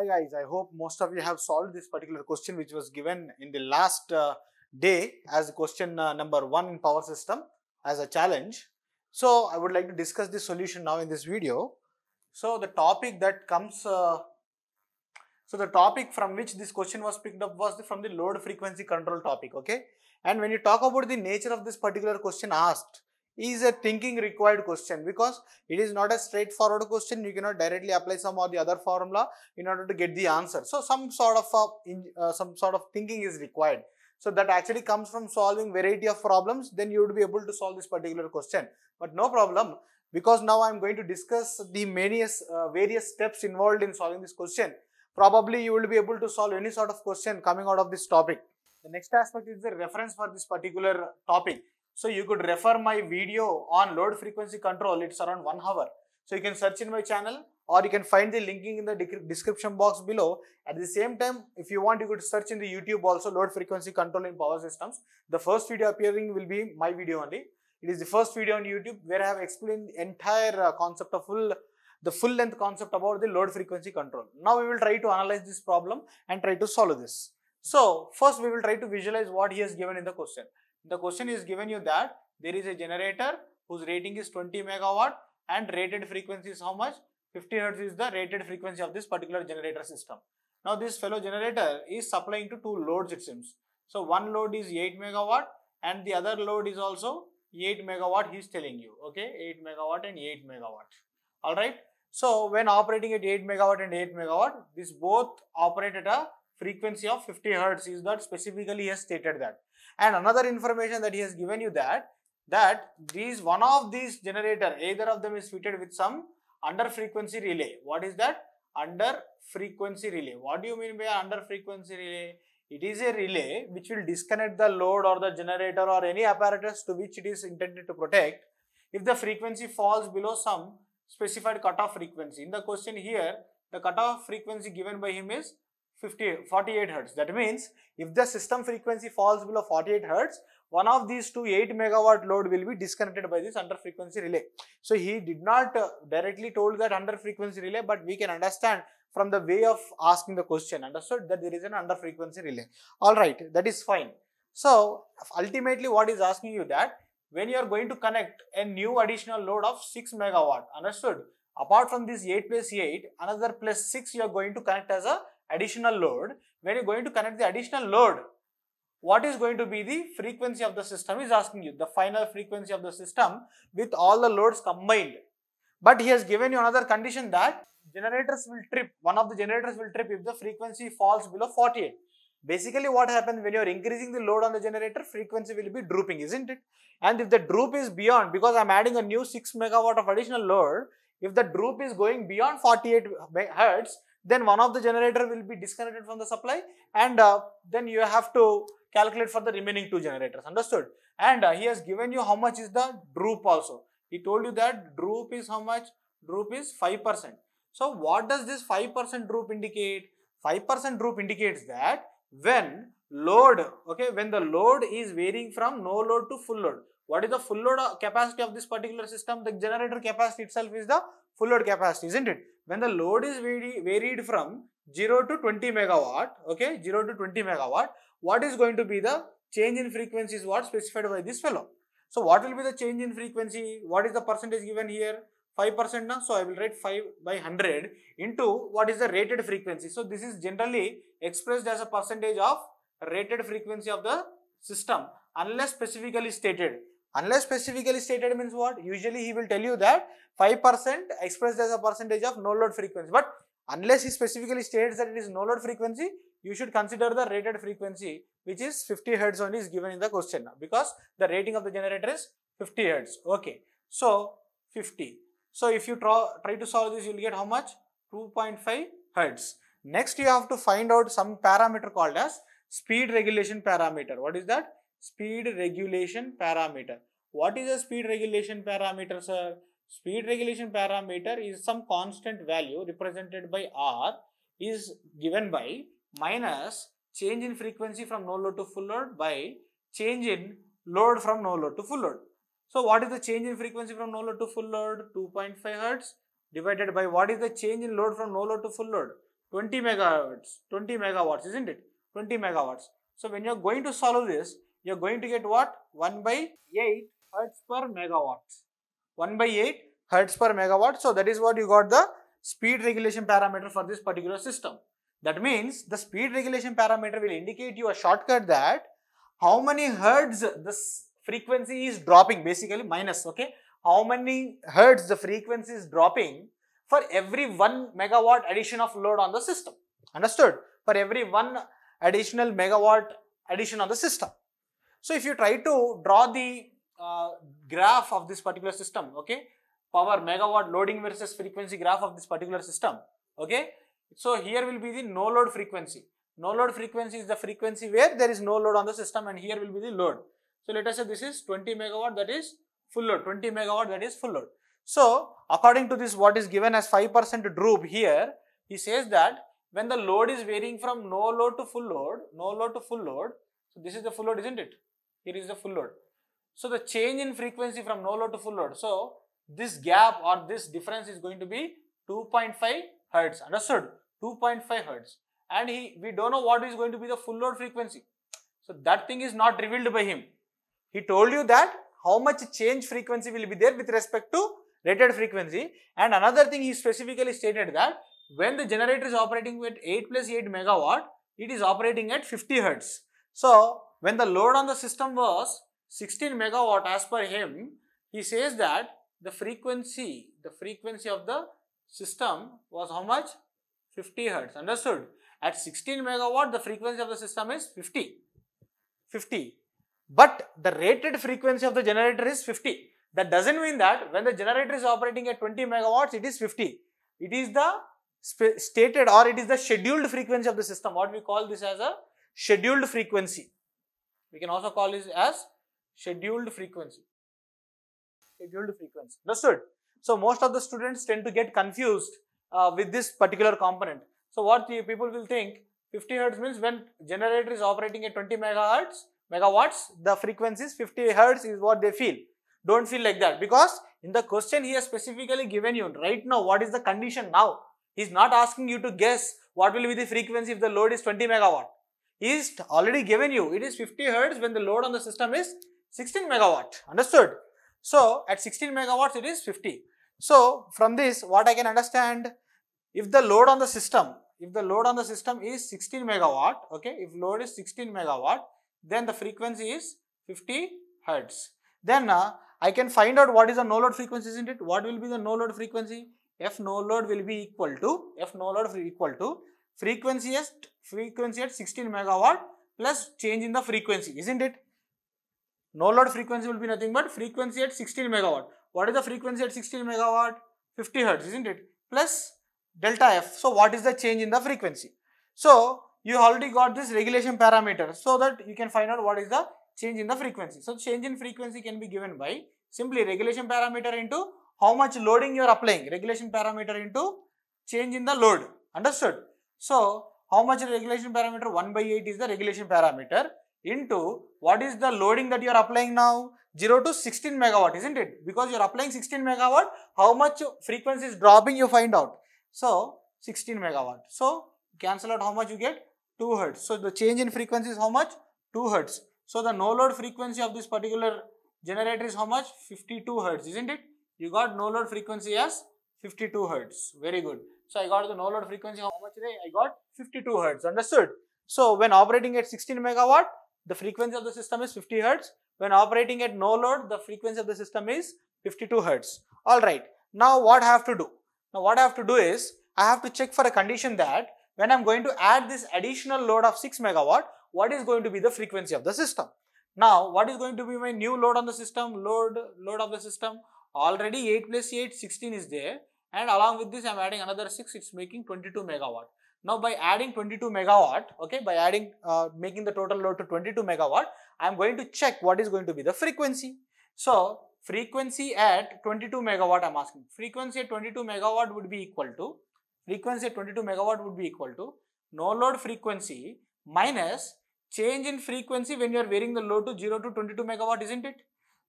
Hi guys, I hope most of you have solved this particular question which was given in the last day as question number 1 in power system as a challenge. So I would like to discuss the solution now in this video. So the topic that comes, the topic from which this question was picked up was from the load frequency control topic, okay. And when you talk about the nature of this particular question asked, is a thinking required question because it is not a straightforward question. You cannot directly apply some or the other formula in order to get the answer. So some sort of thinking is required. So that actually comes from solving variety of problems. Then you would be able to solve this particular question. But no problem, because now I am going to discuss the many various steps involved in solving this question. Probably you will be able to solve any sort of question coming out of this topic. The next aspect is the reference for this particular topic. So you could refer my video on load frequency control, it's around 1 hour. So you can search in my channel or you can find the linking in the description box below. At the same time, if you want, you could search in the YouTube also, load frequency control in power systems. The first video appearing will be my video only. It is the first video on YouTube where I have explained the entire concept of the full length concept about the load frequency control. Now we will try to analyze this problem and try to solve this. So first we will try to visualize what he has given in the question. The question is given you that there is a generator whose rating is 20 megawatt and rated frequency is how much? 50 hertz is the rated frequency of this particular generator system. Now this fellow generator is supplying to two loads, it seems. So one load is 8 megawatt and the other load is also 8 megawatt, he is telling you, okay, 8 megawatt and 8 megawatt. Alright. So when operating at 8 megawatt and 8 megawatt, this both operate at a frequency of 50 hertz is that specifically he has stated that. And another information that he has given you that these one of these generator, either of them is fitted with some under frequency relay. What is that? Under frequency relay. What do you mean by under frequency relay? It is a relay which will disconnect the load or the generator or any apparatus to which it is intended to protect if the frequency falls below some specified cutoff frequency. In the question here, the cutoff frequency given by him is 48 hertz. That means if the system frequency falls below 48 hertz, one of these two 8 megawatt load will be disconnected by this under frequency relay. So he did not directly told that under frequency relay, but we can understand from the way of asking the question, understood, that there is an under frequency relay. Alright, that is fine. So ultimately what is asking you that when you are going to connect a new additional load of 6 megawatt, understood, apart from this 8 plus 8, another plus 6 you are going to connect as a additional load. When you are going to connect the additional load, what is going to be the frequency of the system is asking you, the final frequency of the system with all the loads combined. But he has given you another condition that generators will trip, one of the generators will trip if the frequency falls below 48. Basically what happens when you are increasing the load on the generator, frequency will be drooping, isn't it? And if the droop is beyond, because I am adding a new 6 megawatt of additional load, if the droop is going beyond 48 hertz, then one of the generator will be disconnected from the supply and then you have to calculate for the remaining two generators, understood? And he has given you how much is the droop also. He told you that droop is how much? Droop is 5%. So what does this 5% droop indicate? 5% droop indicates that when load, okay, when the load is varying from no load to full load. What is the full load capacity of this particular system? The generator capacity itself is the full load capacity, isn't it? When the load is varied from 0 to 20 megawatt, okay, 0 to 20 megawatt, what is going to be the change in frequency is what specified by this fellow. So what will be the change in frequency? What is the percentage given here? 5% now, so I will write 5 by 100 into what is the rated frequency. So this is generally expressed as a percentage of rated frequency of the system unless specifically stated. Unless specifically stated means what? Usually he will tell you that 5% expressed as a percentage of no load frequency. But unless he specifically states that it is no load frequency, you should consider the rated frequency, which is 50 hertz only is given in the question now, because the rating of the generator is 50 hertz. Okay. So 50. So if you try to solve this, you will get how much? 2.5 hertz. Next you have to find out some parameter called as speed regulation parameter. What is that? Speed regulation parameter. What is a speed regulation parameter, sir? Speed regulation parameter is some constant value represented by R is given by minus change in frequency from no load to full load by change in load from no load to full load. So what is the change in frequency from no load to full load? 2.5 hertz divided by what is the change in load from no load to full load? 20 megawatts, isn't it? 20 megawatts. So when you are going to solve this, you are going to get what? 1/8 hertz per megawatt. 1/8 hertz per megawatt. So that is what you got the speed regulation parameter for this particular system. That means the speed regulation parameter will indicate you a shortcut that how many hertz this frequency is dropping, basically minus, okay? How many hertz the frequency is dropping for every 1 megawatt addition of load on the system. Understood? For every 1 additional megawatt addition on the system. So if you try to draw the graph of this particular system, okay, power megawatt loading versus frequency graph of this particular system, okay. So here will be the no load frequency. No load frequency is the frequency where there is no load on the system, and here will be the load. So let us say this is 20 megawatt, that is full load, 20 megawatt, that is full load. So according to this, what is given as 5% droop here, he says that when the load is varying from no load to full load, no load to full load, so this is the full load, isn't it? Here is the full load. So the change in frequency from no load to full load, so this gap or this difference is going to be 2.5 hertz, understood? 2.5 hertz. And we don't know what is going to be the full load frequency. So that thing is not revealed by him. He told you that how much change frequency will be there with respect to rated frequency. And another thing he specifically stated that when the generator is operating with 8 + 8 megawatt, it is operating at 50 hertz. So when the load on the system was 16 megawatt as per him, he says that the frequency of the system was how much? 50 hertz, understood? At 16 megawatt, the frequency of the system is 50. But the rated frequency of the generator is 50. That doesn't mean that when the generator is operating at 20 megawatts, it is 50. It is the stated or it is the scheduled frequency of the system. What we call this as a scheduled frequency. We can also call this as scheduled frequency. Scheduled frequency. Understood? So most of the students tend to get confused with this particular component. So what the people will think, 50 hertz means when generator is operating at 20 megawatts, the frequency is 50 hertz is what they feel. Don't feel like that, because in the question he has specifically given you right now what is the condition now. He is not asking you to guess what will be the frequency if the load is 20 megawatt. He is already given you it is 50 hertz when the load on the system is 16 megawatt. Understood? So at 16 megawatts it is 50. So from this what I can understand, if the load on the system, if the load on the system is 16 megawatt, okay, if load is 16 megawatt, then the frequency is 50 hertz. Then I can find out what is the no load frequency, isn't it? What will be the no load frequency? F no load will be equal to, F no load equal to frequency at 16 megawatt plus change in the frequency, isn't it? No load frequency will be nothing but frequency at 16 megawatt. What is the frequency at 16 megawatt? 50 hertz, isn't it? Plus delta F. So what is the change in the frequency? So you already got this regulation parameter so that you can find out what is the change in the frequency. So change in frequency can be given by simply regulation parameter into how much loading you are applying. Regulation parameter into change in the load. Understood? So how much regulation parameter? 1/8 is the regulation parameter into what is the loading that you are applying now? 0 to 16 megawatt, isn't it? Because you are applying 16 megawatt, how much frequency is dropping you find out. So 16 megawatt. So cancel out, how much you get? 2 hertz. So the change in frequency is how much? 2 hertz. So the no load frequency of this particular generator is how much? 52 hertz, isn't it? You got no load frequency as 52 hertz. Very good. So I got the no load frequency, how much? I got 52 hertz. Understood? So when operating at 16 megawatt, the frequency of the system is 50 hertz. When operating at no load, the frequency of the system is 52 hertz. Alright. Now what I have to do? Now what I have to do is, I have to check for a condition that when I am going to add this additional load of 6 megawatt, what is going to be the frequency of the system? Now what is going to be my new load on the system? Load of the system, already 8 + 8, 16 is there, and along with this I am adding another 6, it's making 22 megawatt. Now by adding 22 megawatt, okay, by adding, making the total load to 22 megawatt, I am going to check what is going to be the frequency. So frequency at 22 megawatt I am asking. Frequency at 22 megawatt would be equal to, frequency at 22 megawatt would be equal to no load frequency minus change in frequency when you are varying the load to 0 to 22 megawatt, isn't it?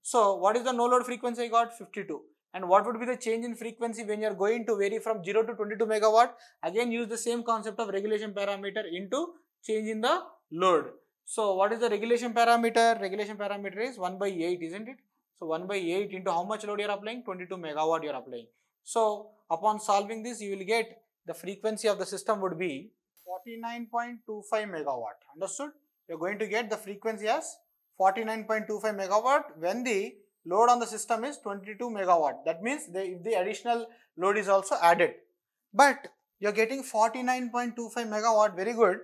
So what is the no load frequency I got? 52. And what would be the change in frequency when you are going to vary from 0 to 22 megawatt? Again, use the same concept of regulation parameter into change in the load. So, what is the regulation parameter? Regulation parameter is 1 by 8, isn't it? So, 1 by 8 into how much load you are applying? 22 megawatt you are applying. So, upon solving this, you will get the frequency of the system would be 49.25 megawatt. Understood? You are going to get the frequency as 49.25 megawatt when the load on the system is 22 megawatt. That means if the additional load is also added. But you are getting 49.25 megawatt, very good.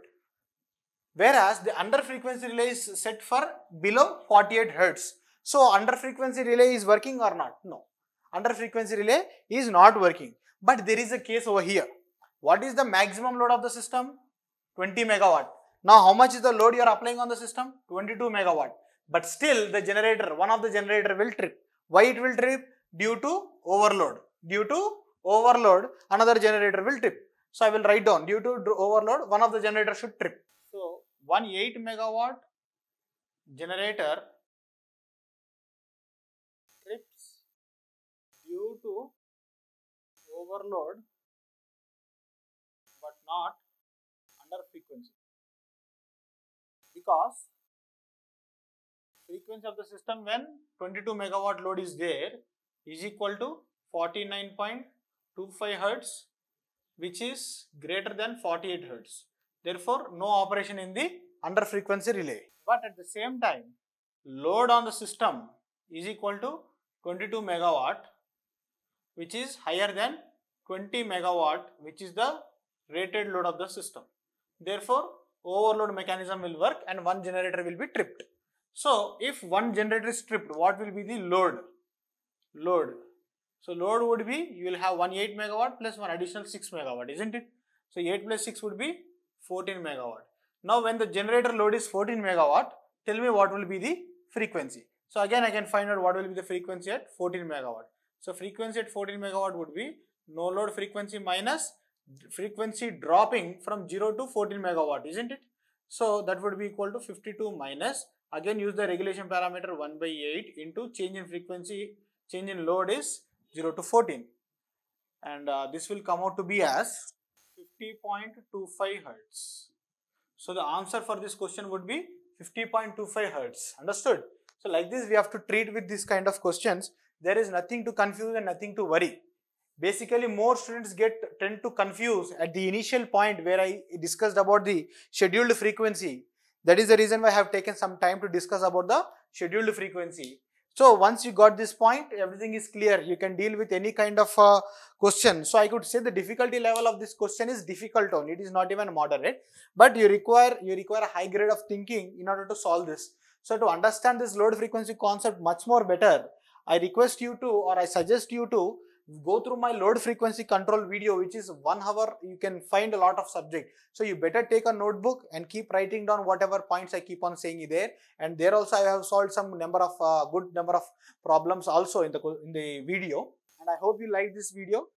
Whereas the under frequency relay is set for below 48 hertz. So under frequency relay is working or not? No. Under frequency relay is not working. But there is a case over here. What is the maximum load of the system? 20 megawatt. Now how much is the load you are applying on the system? 22 megawatt. But still the generator, one of the generator will trip. Why it will trip? Due to overload. Due to overload, another generator will trip. So I will write down, due to overload, one of the generator should trip. So, 18 megawatt generator trips due to overload, but not under frequency. Because frequency of the system when 22 megawatt load is there is equal to 49.25 hertz, which is greater than 48 hertz. Therefore, no operation in the under frequency relay. But at the same time, load on the system is equal to 22 megawatt, which is higher than 20 megawatt, which is the rated load of the system. Therefore, overload mechanism will work and one generator will be tripped. So, if one generator is tripped, what will be the load? So, load would be, you will have 18 megawatt plus one additional 6 megawatt, isn't it? So, 8 plus 6 would be 14 megawatt. Now, when the generator load is 14 megawatt, tell me what will be the frequency. So, again I can find out what will be the frequency at 14 megawatt. So, frequency at 14 megawatt would be no load frequency minus frequency dropping from 0 to 14 megawatt, isn't it? So, that would be equal to 52 minus. Again, use the regulation parameter 1 by 8 into change in frequency, change in load is 0 to 14. And this will come out to be as 50.25 hertz. So, the answer for this question would be 50.25 hertz. Understood? So, like this we have to treat with this kind of questions. There is nothing to confuse and nothing to worry. Basically, more students tend to confuse at the initial point where I discussed about the scheduled frequency. That is the reason why I have taken some time to discuss about the scheduled frequency. So, once you got this point, everything is clear. You can deal with any kind of question. So, I could say the difficulty level of this question is difficult only. It is not even moderate. But you require a high grade of thinking in order to solve this. So, to understand this load frequency concept much more better, I request you to, or I suggest you to, go through my load frequency control video, which is 1 hour. You can find a lot of subject. So you better take a notebook and keep writing down whatever points I keep on saying there. And there also I have solved some good number of problems also in the video. And I hope you like this video.